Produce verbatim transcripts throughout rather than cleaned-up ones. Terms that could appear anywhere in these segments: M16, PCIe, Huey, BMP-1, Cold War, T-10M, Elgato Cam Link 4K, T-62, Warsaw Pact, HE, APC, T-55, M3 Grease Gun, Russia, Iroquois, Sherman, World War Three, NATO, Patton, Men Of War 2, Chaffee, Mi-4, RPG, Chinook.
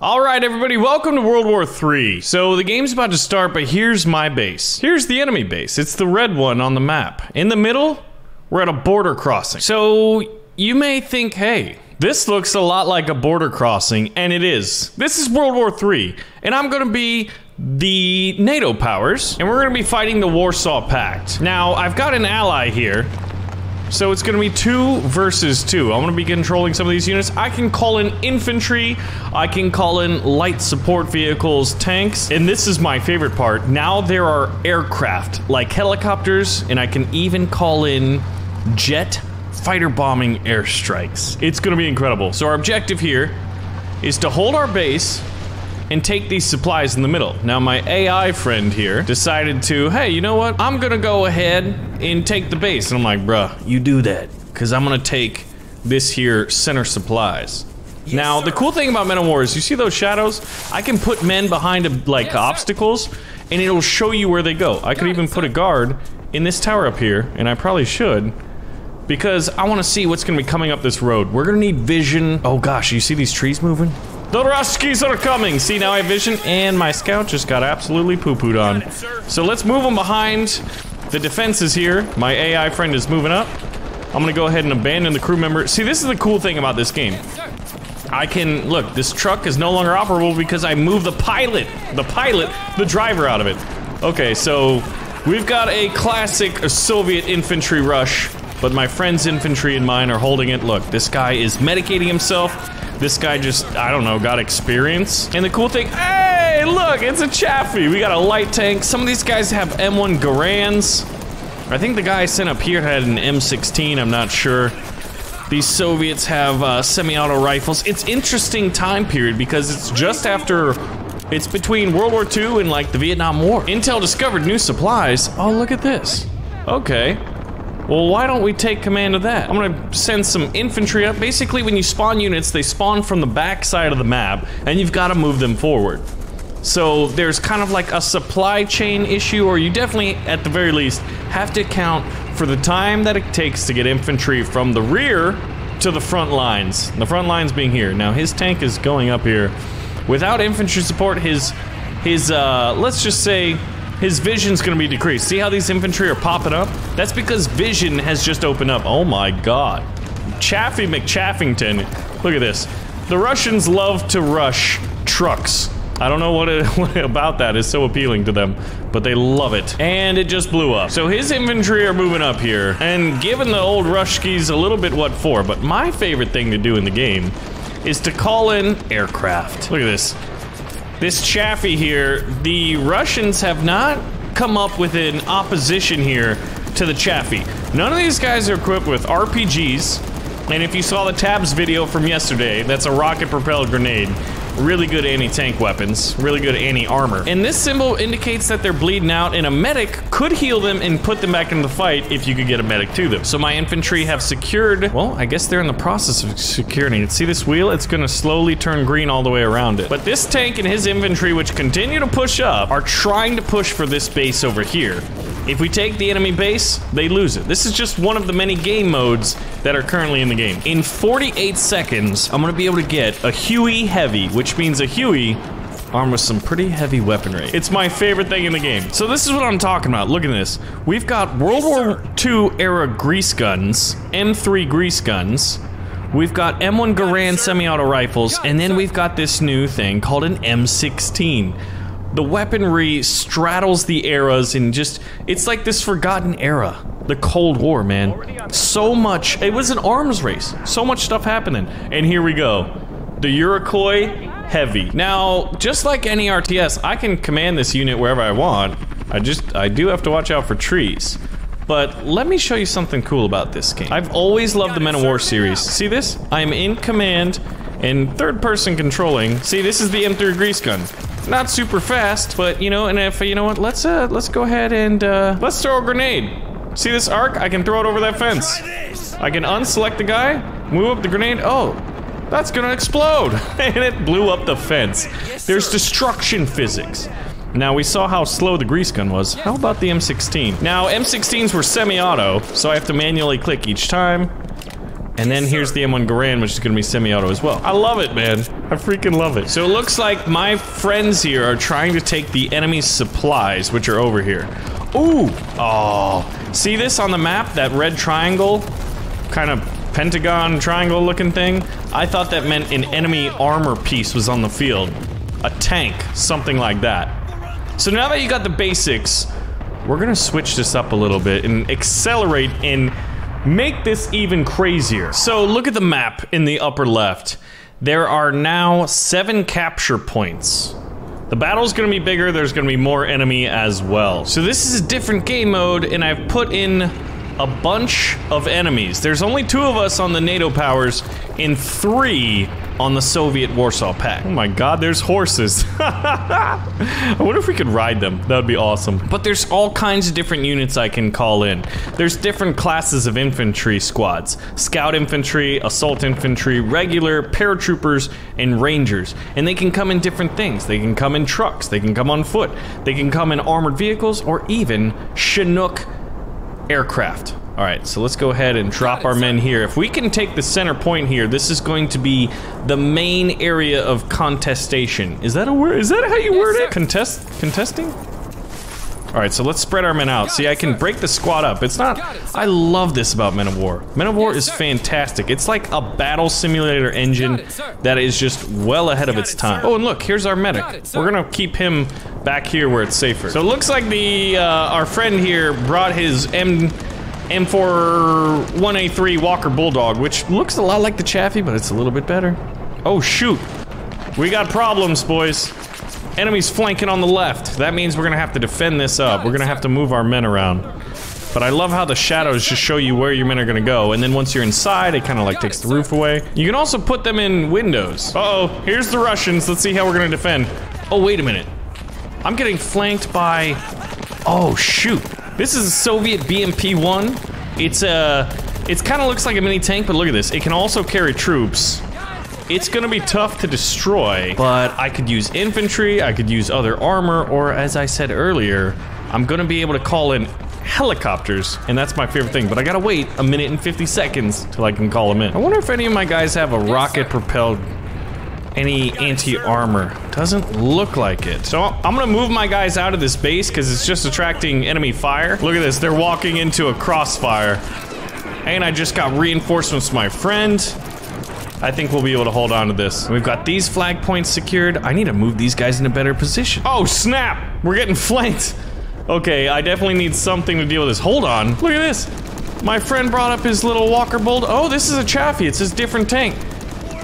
All right, everybody, welcome to World War Three. So the game's about to start, but here's my base. Here's the enemy base. It's the red one on the map. In the middle, we're at a border crossing. So you may think, hey, this looks a lot like a border crossing, and it is. This is World War Three, and I'm gonna be the NATO powers, and we're gonna be fighting the Warsaw Pact. Now, I've got an ally here. So it's gonna be two versus two. I'm gonna be controlling some of these units. I can call in infantry, I can call in light support vehicles, tanks, and this is my favorite part. Now there are aircraft, like helicopters, and I can even call in jet fighter bombing airstrikes. It's gonna be incredible. So our objective here is to hold our base and take these supplies in the middle. Now my A I friend here decided to, hey, you know what? I'm gonna go ahead and take the base. And I'm like, bruh, you do that, because I'm gonna take this here center supplies. Yes, now, sir. The cool thing about Men of War is, you see those shadows? I can put men behind, a, like, yes, obstacles, sir, and it'll show you where they go. I could even put a guard in this tower up here, and I probably should, because I wanna see what's gonna be coming up this road. We're gonna need vision. Oh gosh, you see these trees moving? The Ruskies are coming! See, now I have vision, and my scout just got absolutely poo-pooed on. It, so let's move them behind the defenses here. My A I friend is moving up. I'm gonna go ahead and abandon the crew member. See, this is the cool thing about this game. I can, look, this truck is no longer operable because I moved the pilot, the pilot, the driver out of it. Okay, so we've got a classic Soviet infantry rush, but my friend's infantry and mine are holding it. Look, this guy is medicating himself. This guy just, I don't know, got experience. And the cool thing, hey, look, it's a Chaffee. We got a light tank. Some of these guys have M one Garands. I think the guy I sent up here had an M sixteen, I'm not sure. These Soviets have uh, semi-auto rifles. It's interesting time period because it's just after, it's between World War Two and like the Vietnam War. Intel discovered new supplies. Oh, look at this. Okay. Well, why don't we take command of that? I'm gonna send some infantry up. Basically, when you spawn units, they spawn from the back side of the map, and you've gotta move them forward. So there's kind of like a supply chain issue, or you definitely, at the very least, have to account for the time that it takes to get infantry from the rear to the front lines. The front lines being here. Now, his tank is going up here. Without infantry support, his, his, uh, let's just say, his vision's gonna be decreased. See how these infantry are popping up? That's because vision has just opened up. Oh my god. Chaffee McChaffington. Look at this. The Russians love to rush trucks. I don't know what, it, what about that is so appealing to them, but they love it. And it just blew up. So his infantry are moving up here and giving the old Rushkies a little bit what for, but my favorite thing to do in the game is to call in aircraft. Look at this. This Chaffee here, the Russians have not come up with an opposition here to the Chaffee. None of these guys are equipped with R P Gs, and if you saw the Tabs video from yesterday, that's a rocket-propelled grenade. Really good anti-tank weapons, really good anti-armor. And this symbol indicates that they're bleeding out, and a medic could heal them and put them back into the fight if you could get a medic to them. So my infantry have secured, well, I guess they're in the process of securing it. See this wheel? It's gonna slowly turn green all the way around it. But this tank and his infantry, which continue to push up, are trying to push for this base over here. If we take the enemy base, they lose it. This is just one of the many game modes that are currently in the game. In forty-eight seconds, I'm gonna be able to get a Huey heavy, which means a Huey armed with some pretty heavy weaponry. It's my favorite thing in the game. So this is what I'm talking about. Look at this. We've got World War Two era grease guns, M three Grease Guns. We've got M one Garand semi-auto rifles, and then we've got this new thing called an M sixteen. The weaponry straddles the eras and just, it's like this forgotten era. The Cold War, man. So much, it was an arms race. So much stuff happening. And here we go. The Iroquois heavy. Now, just like any R T S, I can command this unit wherever I want. I just, I do have to watch out for trees. But let me show you something cool about this game. I've always loved the Men of War series. See this? I'm in command and third person controlling. See, this is the M three Grease Gun. Not super fast, but you know, and if, you know what, let's uh, let's go ahead and uh, let's throw a grenade. See this arc? I can throw it over that fence. I can unselect the guy, move up the grenade. Oh, that's gonna explode. And it blew up the fence. There's destruction physics. Now, we saw how slow the grease gun was. How about the M sixteen? Now, M sixteens were semi-auto, so I have to manually click each time. And then here's the M one Garand, which is gonna be semi-auto as well. I love it, man. I freaking love it. So it looks like my friends here are trying to take the enemy's supplies, which are over here. Ooh! Oh. See this on the map? That red triangle? Kind of pentagon triangle looking thing? I thought that meant an enemy armor piece was on the field. A tank, something like that. So now that you got the basics, we're gonna switch this up a little bit and accelerate and make this even crazier. So look at the map in the upper left. There are now seven capture points. The battle's gonna be bigger, there's gonna be more enemy as well. So this is a different game mode, and I've put in a bunch of enemies. There's only two of us on the NATO powers and three on the Soviet Warsaw Pact. Oh my god, there's horses. I wonder if we could ride them. That would be awesome. But there's all kinds of different units I can call in. There's different classes of infantry squads. Scout infantry, assault infantry, regular, paratroopers, and rangers. And they can come in different things. They can come in trucks, they can come on foot, they can come in armored vehicles, or even Chinook aircraft. All right, so let's go ahead and drop our men here. If we can take the center point here, this is going to be the main area of contestation. Is that a word? Is that how you yes, word it? Sir. Contest, contesting? All right, so let's spread our men out. Got See, it, I can sir. break the squad up. It's not, it, I love this about Men of War. Men of War yes, is sir. fantastic. It's like a battle simulator engine it, that is just well ahead of its it, time. Sir. Oh, and look, here's our medic. It, We're gonna keep him back here where it's safer. So it looks like the, uh, our friend here brought his M... M four one A three Walker Bulldog, which looks a lot like the Chaffee, but it's a little bit better. Oh, shoot. We got problems, boys. Enemies flanking on the left. That means we're gonna have to defend this up. We're gonna have to move our men around. But I love how the shadows just show you where your men are gonna go, and then once you're inside, it kinda like takes the roof away. You can also put them in windows. Uh-oh, here's the Russians. Let's see how we're gonna defend. Oh, wait a minute. I'm getting flanked by... Oh, shoot. This is a Soviet B M P one. It's a, it kind of looks like a mini tank, but look at this. It can also carry troops. It's gonna be tough to destroy, but I could use infantry, I could use other armor, or as I said earlier, I'm gonna be able to call in helicopters, and that's my favorite thing, but I gotta wait a minute and fifty seconds till I can call them in. I wonder if any of my guys have a rocket-propelled any anti-armor. Doesn't look like it. So I'm gonna move my guys out of this base because it's just attracting enemy fire. Look at this, they're walking into a crossfire. And I just got reinforcements from my friend. I think we'll be able to hold on to this. We've got these flag points secured. I need to move these guys in a better position. Oh, snap! We're getting flanked. Okay, I definitely need something to deal with this. Hold on, look at this. My friend brought up his little Walker Bulldog. Oh, this is a Chaffee, it's his different tank.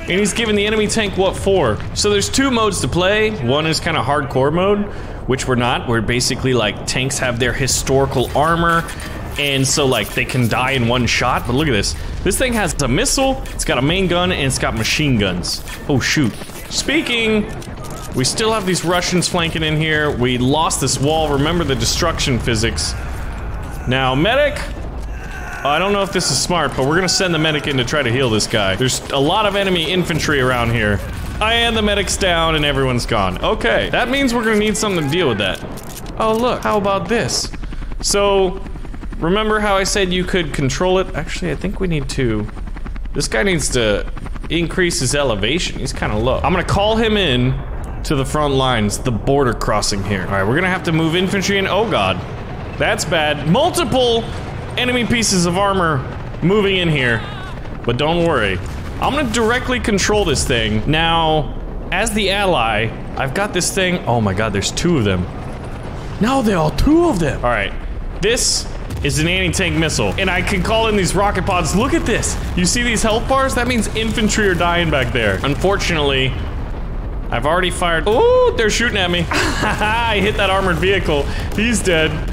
And he's giving the enemy tank what for. So there's two modes to play. One is kind of hardcore mode, which we're not. We're basically like tanks have their historical armor, and so like they can die in one shot. But look at this. This thing has a missile, it's got a main gun, and it's got machine guns. Oh shoot. Speaking, we still have these Russians flanking in here. We lost this wall. Remember the destruction physics. Now, medic. I don't know if this is smart, but we're gonna send the medic in to try to heal this guy. There's a lot of enemy infantry around here. And the medic's down and everyone's gone. Okay, that means we're gonna need something to deal with that. Oh look, how about this? So, remember how I said you could control it? Actually, I think we need to... This guy needs to increase his elevation. He's kinda low. I'm gonna call him in to the front lines, the border crossing here. Alright, we're gonna have to move infantry in. Oh god. That's bad. Multiple enemy pieces of armor moving in here, but don't worry. I'm gonna directly control this thing. Now, as the ally, I've got this thing. Oh my god, there's two of them. Now there are two of them. All right, this is an anti-tank missile, and I can call in these rocket pods. Look at this. You see these health bars? That means infantry are dying back there. Unfortunately, I've already fired. Oh, they're shooting at me. I hit that armored vehicle. He's dead.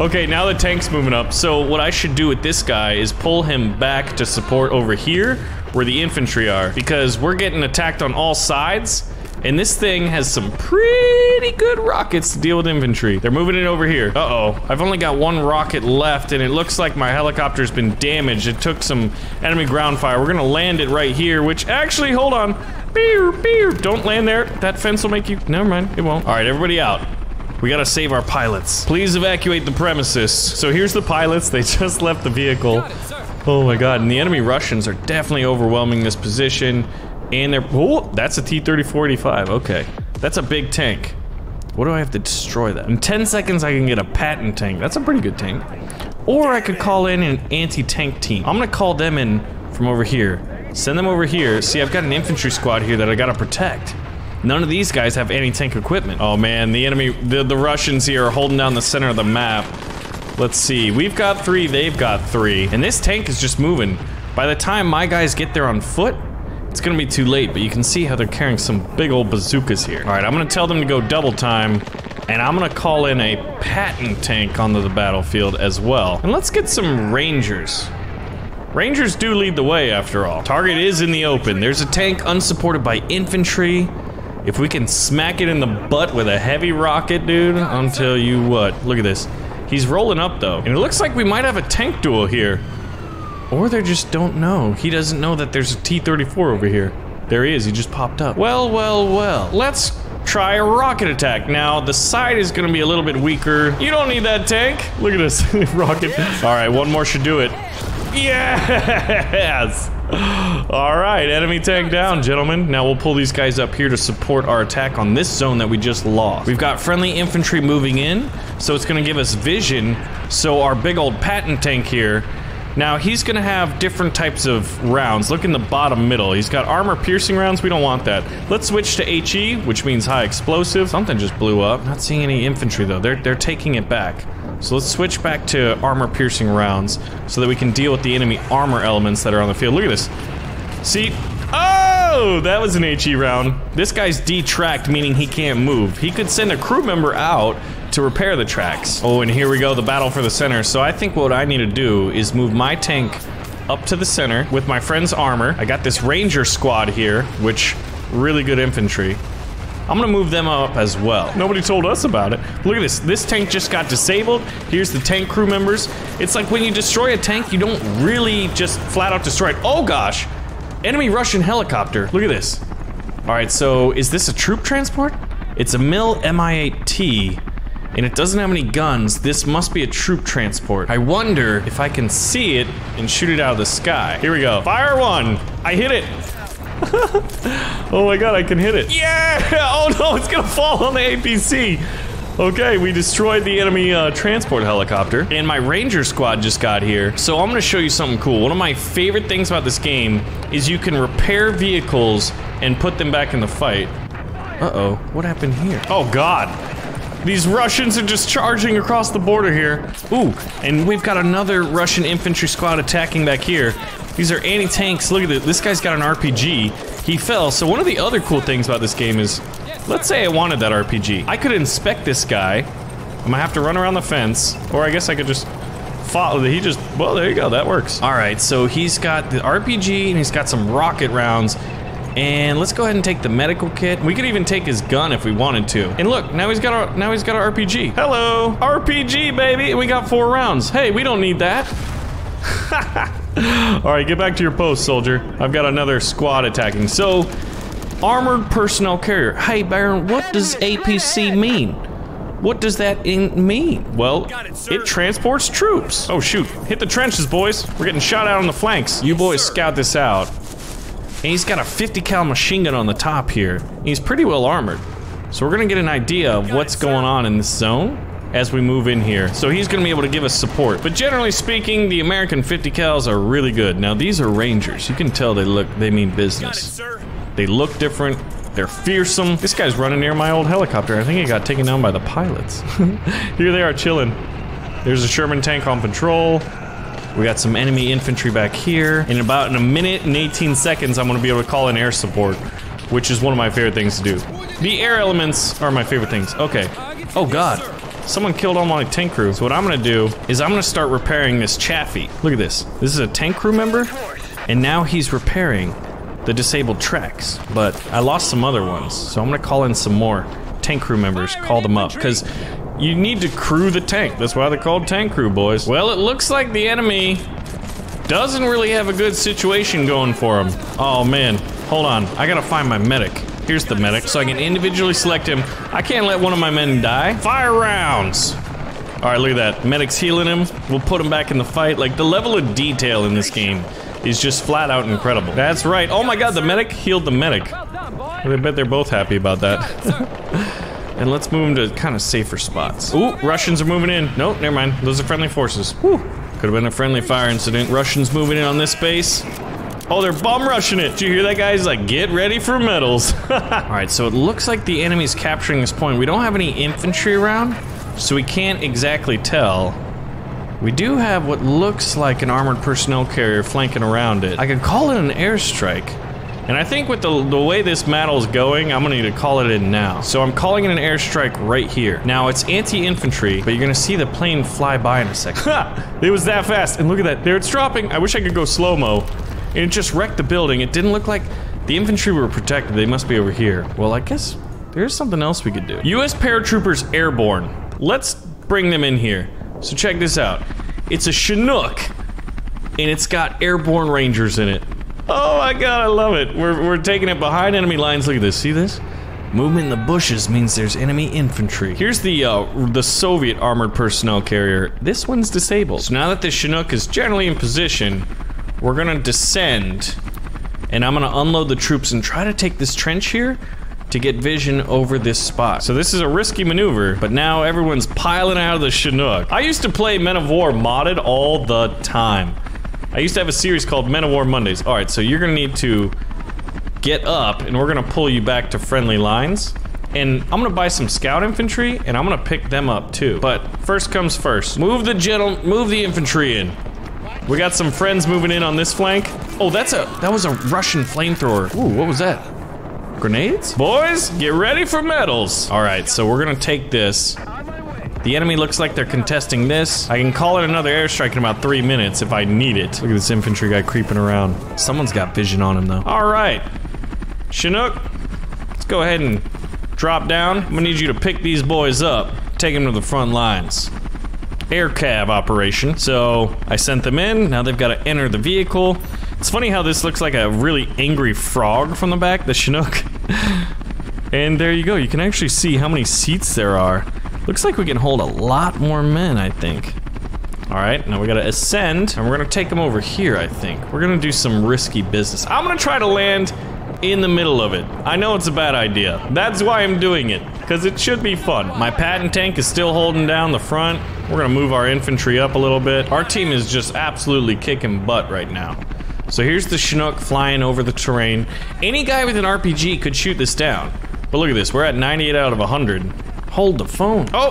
Okay, now the tank's moving up. So what I should do with this guy is pull him back to support over here where the infantry are, because we're getting attacked on all sides, and this thing has some pretty good rockets to deal with infantry. They're moving it over here. Uh-oh, I've only got one rocket left, and it looks like my helicopter's been damaged. It took some enemy ground fire. We're gonna land it right here, which actually, hold on. Beer, beer. Don't land there. That fence will make you, never mind, it won't. All right, everybody out. We gotta save our pilots. Please evacuate the premises. So here's the pilots. They just left the vehicle. It, Oh my god, and the enemy Russians are definitely overwhelming this position. And they're... Oh, that's a T thirty-four eighty-five. Okay. That's a big tank. What do I have to destroy that? In ten seconds, I can get a Patton tank. That's a pretty good tank. Or I could call in an anti-tank team. I'm gonna call them in from over here. Send them over here. See, I've got an infantry squad here that I gotta protect. None of these guys have anti-tank equipment. Oh man, the enemy... The, the Russians here are holding down the center of the map. Let's see. We've got three. They've got three. And this tank is just moving. By the time my guys get there on foot, it's gonna be too late, but you can see how they're carrying some big old bazookas here. All right, I'm gonna tell them to go double time, and I'm gonna call in a Patton tank onto the battlefield as well. And let's get some Rangers. Rangers do lead the way, after all. Target is in the open. There's a tank unsupported by infantry. If we can smack it in the butt with a heavy rocket, dude, I'll tell you what. Look at this. He's rolling up, though. And it looks like we might have a tank duel here. Or they just don't know. He doesn't know that there's a T thirty-four over here. There he is, he just popped up. Well, well, well. Let's try a rocket attack. Now, the side is gonna be a little bit weaker. You don't need that tank. Look at this, rocket. All right, one more should do it. Yes! All right, enemy tank down, gentlemen. Now we'll pull these guys up here to support our attack on this zone that we just lost. We've got friendly infantry moving in, so it's gonna give us vision. So our big old Patton tank here, now, he's gonna have different types of rounds. Look in the bottom middle. He's got armor-piercing rounds. We don't want that. Let's switch to H E, which means high explosive. Something just blew up. Not seeing any infantry, though. They're, they're taking it back. So let's switch back to armor-piercing rounds so that we can deal with the enemy armor elements that are on the field. Look at this. See? Oh! That was an H E round. This guy's detracked, meaning he can't move. He could send a crew member out to repair the tracks. Oh, and here we go, the battle for the center. So I think what I need to do is move my tank up to the center with my friend's armor. I got this Ranger squad here, which, really good infantry. I'm gonna move them up as well. Nobody told us about it. Look at this, this tank just got disabled. Here's the tank crew members. It's like when you destroy a tank, you don't really just flat out destroy it. Oh gosh, enemy Russian helicopter. Look at this. All right, so is this a troop transport? It's a Mil Mi eight T. And it doesn't have any guns. This must be a troop transport. I wonder if I can see it and shoot it out of the sky. Here we go. Fire one. I hit it. Oh my god, I can hit it. Yeah! Oh no, it's gonna fall on the A P C. Okay, we destroyed the enemy uh, transport helicopter. And my Ranger squad just got here. So I'm gonna show you something cool. One of my favorite things about this game is you can repair vehicles and put them back in the fight. Uh-oh, what happened here? Oh god. These Russians are just charging across the border here. Ooh, and we've got another Russian infantry squad attacking back here. These are anti-tanks. Look at this. This guy's got an R P G. He fell. So one of the other cool things about this game is, let's say I wanted that R P G. I could inspect this guy. I'm gonna have to run around the fence, or I guess I could just follow. He just, well, there you go. That works. All right, so he's got the R P G, and he's got some rocket rounds. And let's go ahead and take the medical kit. We could even take his gun if we wanted to. And look, now he's got a now he's got an R P G. Hello, R P G baby. We got four rounds. Hey, we don't need that. All right, get back to your post, soldier. I've got another squad attacking. So, armored personnel carrier. Hey, Baron, what does A P C mean? What does that in mean? Well, it, it transports troops. Oh shoot! Hit the trenches, boys. We're getting shot out on the flanks. You boys, sir. Scout this out. And he's got a fifty cal machine gun on the top here. He's pretty well armored. So we're gonna get an idea of what's going on in this zone as we move in here. So he's gonna be able to give us support. But generally speaking, the American fifty cals are really good. Now these are Rangers. You can tell they look, they mean business. They look different. They're fearsome. This guy's running near my old helicopter. I think he got taken down by the pilots. Here they are chilling. There's a Sherman tank on patrol. We got some enemy infantry back here. In about in a minute and eighteen seconds, I'm gonna be able to call in air support, which is one of my favorite things to do. The air elements are my favorite things. Okay. Oh god. Someone killed all my tank crew. So what I'm gonna do is I'm gonna start repairing this Chaffee. Look at this. This is a tank crew member, and now he's repairing the disabled tracks. But I lost some other ones, so I'm gonna call in some more tank crew members, call them up, because you need to crew the tank. That's why they're called tank crew, boys. Well, it looks like the enemy doesn't really have a good situation going for him. Oh, man. Hold on. I gotta find my medic. Here's the medic, so I can individually select him. I can't let one of my men die. Fire rounds. Alright, look at that. Medic's healing him. We'll put him back in the fight. Like, the level of detail in this game is just flat out incredible. That's right. Oh my god, the medic healed the medic. I bet they're both happy about that. And let's move them to kind of safer spots. Ooh, Russians are moving in. Nope, never mind. Those are friendly forces. Woo. Could have been a friendly fire incident. Russians moving in on this base. Oh, they're bomb rushing it. Did you hear that guy? He's like, get ready for medals. All right, so it looks like the enemy's capturing this point. We don't have any infantry around, so we can't exactly tell. We do have what looks like an armored personnel carrier flanking around it. I could call it an airstrike. And I think with the, the way this battle's going, I'm gonna need to call it in now. So I'm calling it an airstrike right here. Now, it's anti-infantry, but you're gonna see the plane fly by in a second. Ha! It was that fast, and look at that. There, it's dropping. I wish I could go slow-mo. And it just wrecked the building. It didn't look like the infantry were protected. They must be over here. Well, I guess there's something else we could do. U S paratroopers airborne. Let's bring them in here. So check this out. It's a Chinook, and it's got airborne rangers in it. Oh my god, I love it. We're, we're taking it behind enemy lines. Look at this. See this? Movement in the bushes means there's enemy infantry. Here's the uh, the Soviet armored personnel carrier. This one's disabled. So now that the Chinook is generally in position, we're gonna descend, and I'm gonna unload the troops and try to take this trench here to get vision over this spot. So this is a risky maneuver, but now everyone's piling out of the Chinook. I used to play Men of War modded all the time. I used to have a series called Men of War Mondays. Alright, so you're gonna need to get up, and we're gonna pull you back to friendly lines. And I'm gonna buy some scout infantry, and I'm gonna pick them up too. But first comes first. Move the gentle- move the infantry in. We got some friends moving in on this flank. Oh, that's a- that was a Russian flamethrower. Ooh, what was that? Grenades? Boys, get ready for medals! Alright, so we're gonna take this. The enemy looks like they're contesting this. I can call it another airstrike in about three minutes if I need it. Look at this infantry guy creeping around. Someone's got vision on him, though. All right. Chinook, let's go ahead and drop down. I'm gonna need you to pick these boys up, take them to the front lines. Air cab operation. So I sent them in. Now they've got to enter the vehicle. It's funny how this looks like a really angry frog from the back, the Chinook. And there you go. You can actually see how many seats there are. Looks like we can hold a lot more men, I think. All right, now we gotta ascend, and we're gonna take them over here, I think. We're gonna do some risky business. I'm gonna try to land in the middle of it. I know it's a bad idea. That's why I'm doing it, because it should be fun. My Patton tank is still holding down the front. We're gonna move our infantry up a little bit. Our team is just absolutely kicking butt right now. So here's the Chinook flying over the terrain. Any guy with an R P G could shoot this down. But look at this, we're at ninety-eight out of one hundred. Hold the phone. Oh!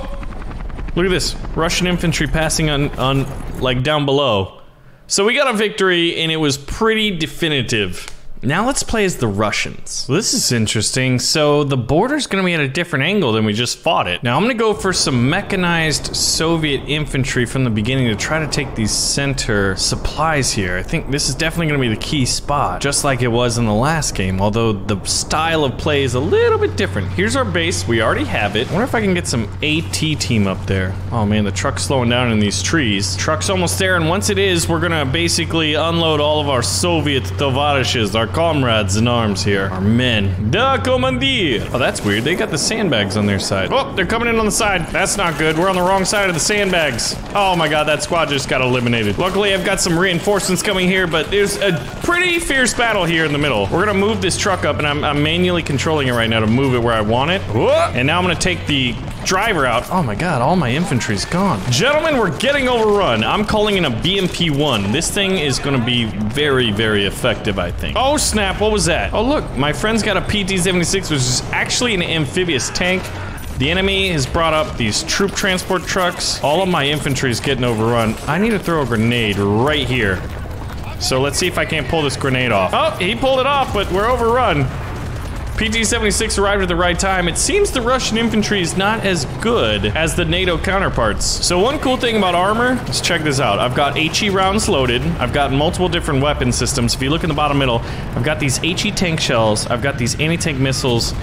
Look at this. Russian infantry passing on, on, like, down below. So we got a victory, and it was pretty definitive. Now let's play as the Russians. This is interesting. So the border's gonna be at a different angle than we just fought it. Now I'm gonna go for some mechanized Soviet infantry from the beginning to try to take these center supplies here. I think this is definitely gonna be the key spot, just like it was in the last game, although the style of play is a little bit different. Here's our base. We already have it. I wonder if I can get some AT team up there. Oh man, the truck's slowing down in these trees. Truck's almost there, and once it is, we're gonna basically unload all of our Soviet tovarishes, our comrades in arms here. Our men. Da commandir! Oh, that's weird. They got the sandbags on their side. Oh, they're coming in on the side. That's not good. We're on the wrong side of the sandbags. Oh my god, that squad just got eliminated. Luckily, I've got some reinforcements coming here, but there's a pretty fierce battle here in the middle. We're gonna move this truck up, and I'm, I'm manually controlling it right now to move it where I want it. Whoa! And now I'm gonna take the driver out. Oh my god, all my infantry's gone. Gentlemen, we're getting overrun. I'm calling in a B M P one. This thing is gonna be very, very effective, I think. Oh, snap, what was that? Oh, look, my friend's got a P T seventy-six, which is actually an amphibious tank. The enemy has brought up these troop transport trucks. All of my infantry's getting overrun. I need to throw a grenade right here. So let's see if I can't pull this grenade off. Oh, he pulled it off, but we're overrun. P T seventy-six arrived at the right time. It seems the Russian infantry is not as good as the NATO counterparts. So one cool thing about armor, let's check this out. I've got H E rounds loaded. I've got multiple different weapon systems. If you look in the bottom middle, I've got these H E tank shells. I've got these anti-tank missiles.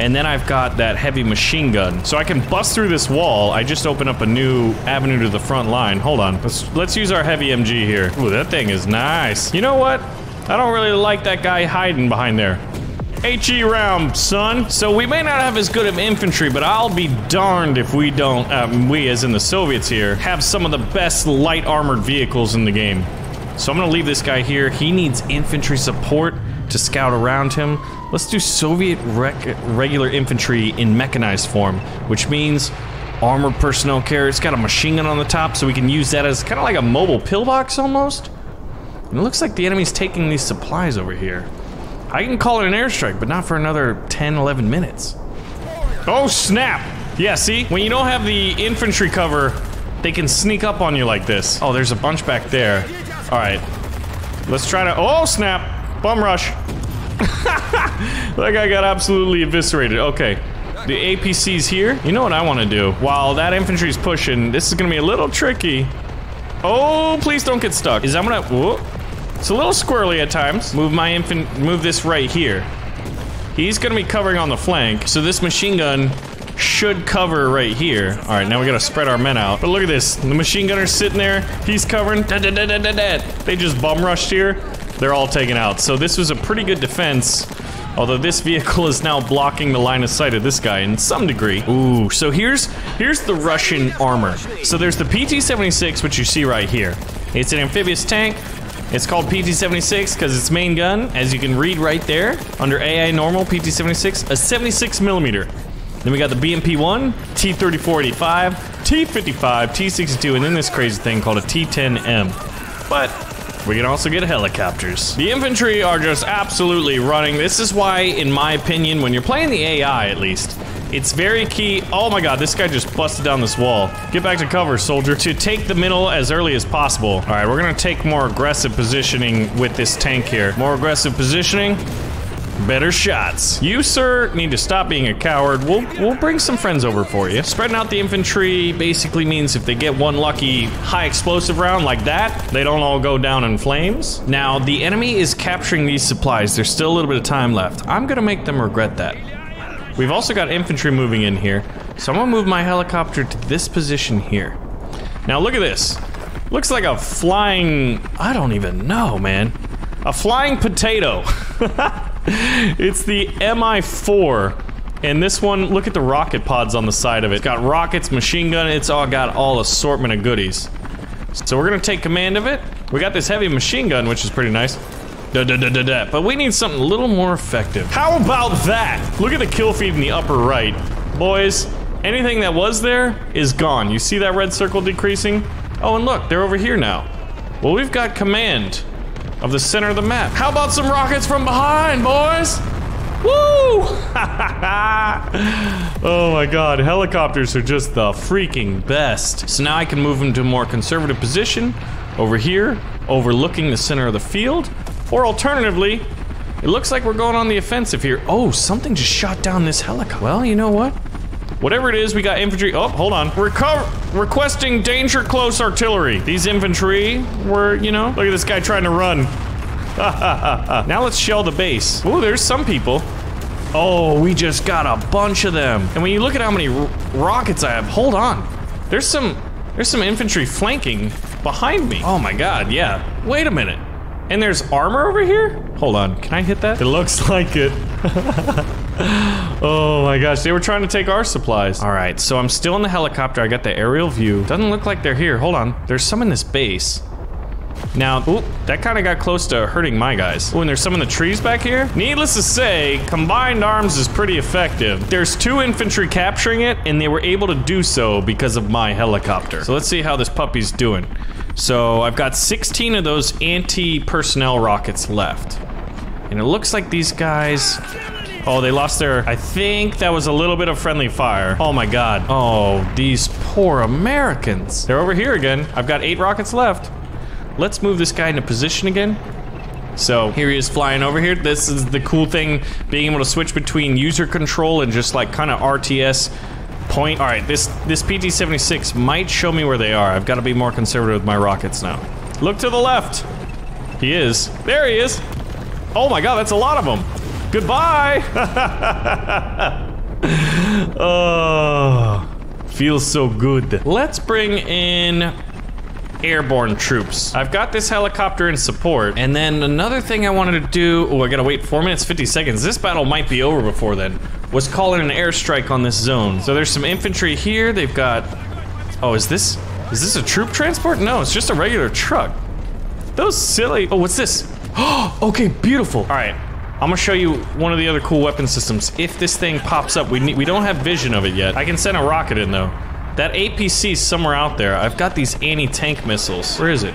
And then I've got that heavy machine gun. So I can bust through this wall. I just open up a new avenue to the front line. Hold on. Let's, let's use our heavy M G here. Ooh, that thing is nice. You know what? I don't really like that guy hiding behind there. H E round, son. So we may not have as good of infantry, but I'll be darned if we don't, um, we as in the Soviets here, have some of the best light armored vehicles in the game. So I'm gonna leave this guy here. He needs infantry support to scout around him. Let's do Soviet rec regular infantry in mechanized form, which means armored personnel carrier. It's got a machine gun on the top, so we can use that as kind of like a mobile pillbox almost. And it looks like the enemy's taking these supplies over here. I can call it an airstrike, but not for another ten, eleven minutes. Oh, snap. Yeah, see? When you don't have the infantry cover, they can sneak up on you like this. Oh, there's a bunch back there. All right. Let's try to... Oh, snap. Bum rush. That guy got absolutely eviscerated. Okay. The A P C's here. You know what I want to do? While that infantry's pushing, this is going to be a little tricky. Oh, please don't get stuck. Is I'm going to... It's a little squirrely at times. Move my infant... Move this right here. He's going to be covering on the flank, so this machine gun should cover right here. All right, now we got to spread our men out. But look at this. The machine gunner's sitting there. He's covering. Da, da, da, da, da, da. They just bum rushed here. They're all taken out. So this was a pretty good defense. Although this vehicle is now blocking the line of sight of this guy in some degree. Ooh, so here's here's the Russian armor. So there's the P T seventy-six, which you see right here. It's an amphibious tank. It's called P T seventy-six because its main gun, as you can read right there, under A I normal, P T seventy-six, a seventy-six millimeter. Then we got the B M P one, T thirty-four eighty-five, T fifty-five, T sixty-two, and then this crazy thing called a T ten M. But we can also get helicopters. The infantry are just absolutely running. This is why, in my opinion, when you're playing the A I at least, it's very key. Oh my god, this guy just busted down this wall. Get back to cover, soldier, to take the middle as early as possible. All right, we're gonna take more aggressive positioning with this tank here. More aggressive positioning, better shots. You, sir, need to stop being a coward. We'll, we'll bring some friends over for you. Spreading out the infantry basically means if they get one lucky high explosive round like that, they don't all go down in flames. Now, the enemy is capturing these supplies. There's still a little bit of time left. I'm gonna make them regret that. We've also got infantry moving in here, so I'm gonna move my helicopter to this position here. Now, look at this. Looks like a flying... I don't even know, man. A flying potato. It's the M I four. And this one, look at the rocket pods on the side of it. It's got rockets, machine gun, it's all got all assortment of goodies. So we're gonna take command of it. We got this heavy machine gun, which is pretty nice. Da, da, da, da, da. But we need something a little more effective. How about that? Look at the kill feed in the upper right. Boys, anything that was there is gone. You see that red circle decreasing? Oh, and look, they're over here now. Well, we've got command of the center of the map. How about some rockets from behind, boys? Woo! Oh my god, helicopters are just the freaking best. So now I can move them to a more conservative position over here, overlooking the center of the field. Or alternatively, it looks like we're going on the offensive here. Oh, something just shot down this helicopter. Well, you know what? Whatever it is, we got infantry. Oh, hold on. Reco requesting danger close artillery. These infantry were, you know, look at this guy trying to run. Now let's shell the base. Ooh, there's some people. Oh, we just got a bunch of them. And when you look at how many rockets I have, hold on. There's some, there's some infantry flanking behind me. Oh my god, yeah. Wait a minute. And there's armor over here? Hold on, can I hit that? It looks like it. Oh my gosh, they were trying to take our supplies. All right, so I'm still in the helicopter. I got the aerial view. Doesn't look like they're here. Hold on, there's some in this base. Now, ooh, that kind of got close to hurting my guys. Oh, and there's some in the trees back here. Needless to say, combined arms is pretty effective. There's two infantry capturing it, and they were able to do so because of my helicopter. So let's see how this puppy's doing. So I've got sixteen of those anti-personnel rockets left. And it looks like these guys... Oh, they lost their... I think that was a little bit of friendly fire. Oh my god. Oh, these poor Americans. They're over here again. I've got eight rockets left. Let's move this guy into position again. So here he is flying over here. This is the cool thing, being able to switch between user control and just like kind of R T S point. All right, this this P T seventy-six might show me where they are. I've got to be more conservative with my rockets now. Look to the left. He is. There he is. Oh my god, that's a lot of them. Goodbye. Oh, feels so good. Let's bring in airborne troops. I've got this helicopter in support, and then another thing I wanted to do, oh, I gotta wait four minutes, fifty seconds. This battle might be over before then, was calling an airstrike on this zone. So there's some infantry here, they've got, oh, is this, is this a troop transport? No, it's just a regular truck. Those silly, oh, what's this? Oh, okay, beautiful. All right, I'm gonna show you one of the other cool weapon systems. If this thing pops up, we need, we don't have vision of it yet. I can send a rocket in though. That A P C's somewhere out there. I've got these anti-tank missiles. Where is it?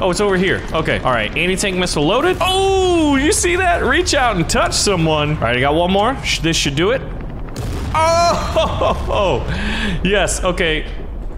Oh, it's over here. Okay, all right, anti-tank missile loaded. Oh, you see that? Reach out and touch someone. All right, I got one more. This should do it. Oh, yes, okay.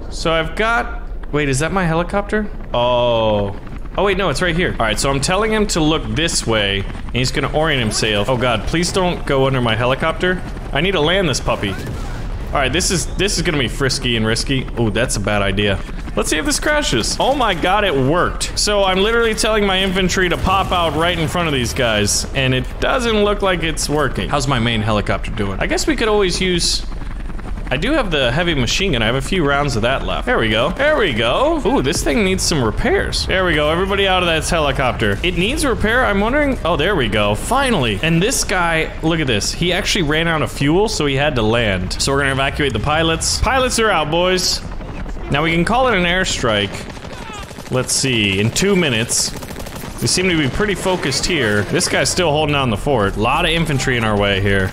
So I've got, wait, is that my helicopter? Oh. Oh wait, no, it's right here. All right, so I'm telling him to look this way, and he's gonna orient himself. Oh God, please don't go under my helicopter. I need to land this puppy. All right, this is this is gonna be frisky and risky. Oh, that's a bad idea. Let's see if this crashes. Oh my God, it worked. So I'm literally telling my infantry to pop out right in front of these guys, and it doesn't look like it's working. How's my main helicopter doing? I guess we could always use, I do have the heavy machine gun. I have a few rounds of that left. There we go. There we go. Ooh, this thing needs some repairs. There we go. Everybody out of that helicopter. It needs repair. I'm wondering. Oh, there we go. Finally. And this guy, look at this. He actually ran out of fuel, so he had to land. So we're gonna evacuate the pilots. Pilots are out, boys. Now we can call it an airstrike. Let's see. In two minutes. We seem to be pretty focused here. This guy's still holding down the fort. A lot of infantry in our way here.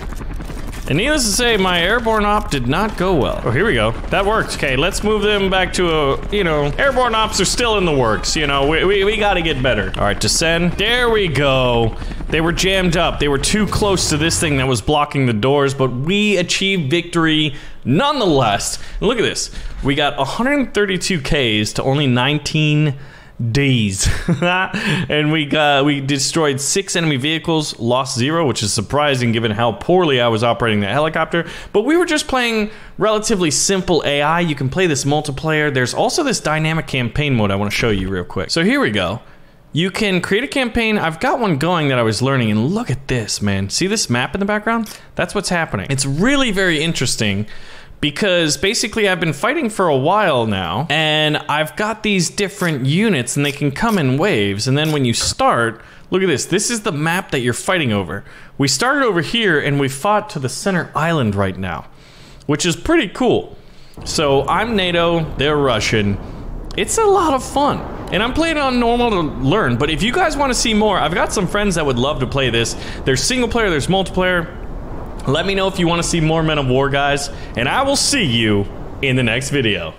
And needless to say, my airborne op did not go well. Oh, here we go. That worked. Okay, let's move them back to a, you know, airborne ops are still in the works. You know, we, we, we gotta get better. All right, descend. There we go. They were jammed up. They were too close to this thing that was blocking the doors, but we achieved victory nonetheless. And look at this. We got one hundred thirty-two Ks to only nineteen D's. And we got, we destroyed six enemy vehicles, lost zero, which is surprising given how poorly I was operating that helicopter. But we were just playing relatively simple A I. You can play this multiplayer. There's also this dynamic campaign mode I want to show you real quick. So here we go. You can create a campaign. I've got one going that I was learning, and look at this, man. See this map in the background? That's what's happening. It's really very interesting. Because basically I've been fighting for a while now, and I've got these different units and they can come in waves, and then when you start, look at this, this is the map that you're fighting over. We started over here and we fought to the center island right now, which is pretty cool. So I'm NATO, they're Russian. It's a lot of fun, and I'm playing on normal to learn, but if you guys wanna see more, I've got some friends that would love to play this. There's single player, there's multiplayer. Let me know if you want to see more Men of War, guys, and I will see you in the next video.